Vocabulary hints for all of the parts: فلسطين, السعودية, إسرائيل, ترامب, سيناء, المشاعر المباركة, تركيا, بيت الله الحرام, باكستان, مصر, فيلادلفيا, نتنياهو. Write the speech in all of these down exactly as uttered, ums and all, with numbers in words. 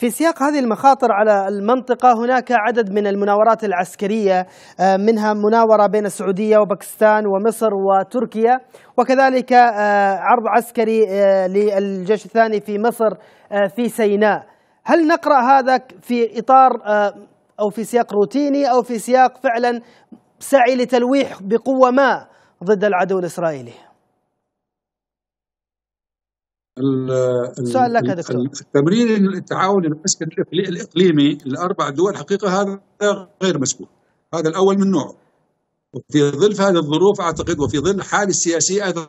في سياق هذه المخاطر على المنطقة هناك عدد من المناورات العسكرية، منها مناورة بين السعودية وباكستان ومصر وتركيا، وكذلك عرض عسكري للجيش الثاني في مصر في سيناء. هل نقرأ هذا في إطار أو في سياق روتيني أو في سياق فعلا سعي لتلويح بقوة ما ضد العدو الإسرائيلي؟ سؤال لك دكتور. التمرين التعاون العسكري الإقليمي لأربع دول حقيقة هذا غير مسبوق، هذا الأول من نوعه، وفي ظل هذه الظروف أعتقد وفي ظل الحالة السياسية أيضا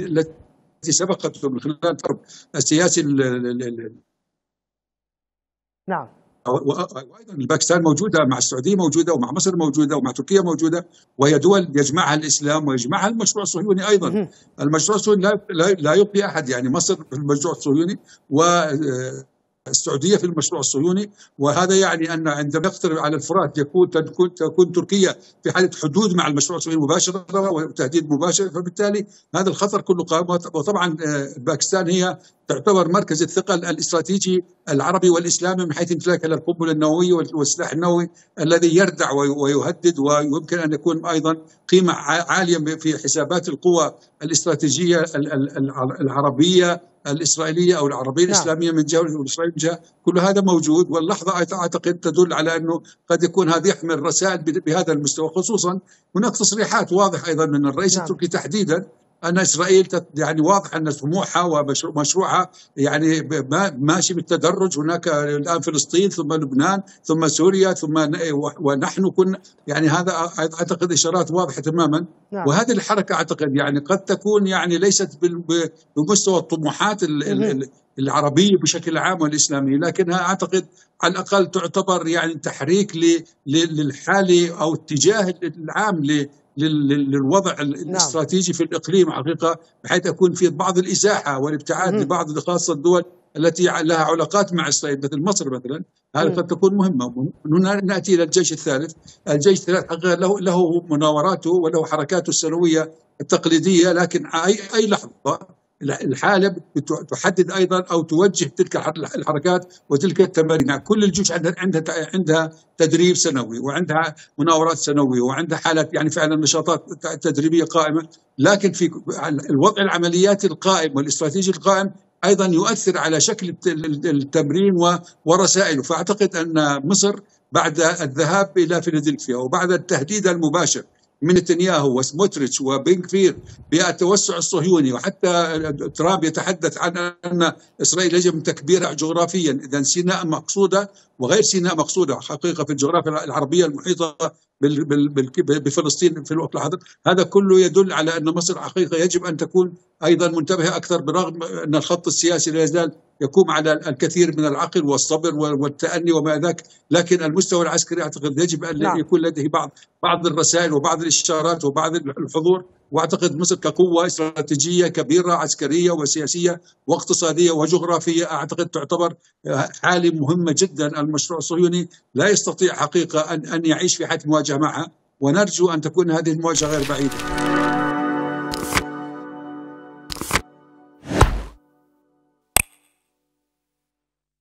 التي سبقت من خلال الحرب السياسي ال نعم، وأيضا باكستان موجودة مع السعودية موجودة ومع مصر موجودة ومع تركيا موجودة، وهي دول يجمعها الإسلام ويجمعها المشروع الصهيوني أيضا. المشروع الصهيوني لا لا يبقي أحد، يعني مصر في المشروع الصهيوني والسعودية في المشروع الصهيوني، وهذا يعني أن عندما يقترب على الفرات يكون تكون, تكون تركيا في حالة حدود مع المشروع الصهيوني مباشرة وتهديد مباشر، فبالتالي هذا الخطر كله قائم. وطبعا باكستان هي تعتبر مركز الثقل الاستراتيجي العربي والاسلامي من حيث امتلاكها للقنبله النوويه والسلاح النووي الذي يردع ويهدد، ويمكن ان يكون ايضا قيمه عاليه في حسابات القوى الاستراتيجيه العربيه الاسرائيليه او العربيه الاسلاميه من جهه والاسرائيل من جهه، كل هذا موجود. واللحظه اعتقد تدل على انه قد يكون هذا يحمل رسائل بهذا المستوى، خصوصا هناك تصريحات واضحه ايضا من الرئيس التركي تحديدا أن إسرائيل يعني واضح أن طموحها ومشروعها يعني ماشي بالتدرج، هناك الآن فلسطين ثم لبنان ثم سوريا ثم ونحن كنا، يعني هذا أعتقد إشارات واضحة تماما. نعم. وهذه الحركة أعتقد يعني قد تكون يعني ليست بمستوى الطموحات العربية بشكل عام والإسلامية، لكنها أعتقد على الأقل تعتبر يعني تحريك للحالي أو اتجاه العام ل للوضع الاستراتيجي نعم. في الإقليم حقيقة، بحيث أكون في بعض الإزاحة والابتعاد لبعض خاصة الدول التي لها علاقات مع إسرائيل مثل مصر مثلا، هذا قد تكون مهمة. نأتي إلى الجيش الثالث. الجيش الثالث حقيقة له, له مناوراته وله حركاته السنوية التقليدية، لكن أي, أي لحظة الحالة تحدد أيضا أو توجه تلك الحركات وتلك التمارين. كل الجيوش عندها عندها تدريب سنوي وعندها مناورات سنوية وعندها حالات يعني فعلا نشاطات تدريبية قائمة، لكن في الوضع العمليات القائم والاستراتيجي القائم أيضا يؤثر على شكل التمرين ورسائله. فأعتقد أن مصر بعد الذهاب إلى فيلادلفيا وبعد التهديد المباشر من نتنياهو وسموتريتش وبن كفير بالتوسع الصهيوني، وحتى ترامب يتحدث عن أن إسرائيل يجب تكبيرها جغرافيا، إذا سيناء مقصودة وغير سيناء مقصودة حقيقة في الجغرافيا العربية المحيطة بفلسطين في الوقت الحاضر، هذا كله يدل على أن مصر حقيقة يجب أن تكون أيضا منتبهة أكثر، برغم أن الخط السياسي لا يزال يقوم على الكثير من العقل والصبر والتأني وما ذاك، لكن المستوى العسكري أعتقد يجب أن نعم. يكون لديه بعض بعض الرسائل وبعض الإشارات وبعض الحضور. وأعتقد مصر كقوة استراتيجية كبيرة عسكرية وسياسية واقتصادية وجغرافية أعتقد تعتبر حالة مهمة جدا. المشروع الصهيوني لا يستطيع حقيقة أن أن يعيش في حالة مواجهة معها، ونرجو أن تكون هذه المواجهة غير بعيدة.